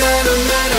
na na na na.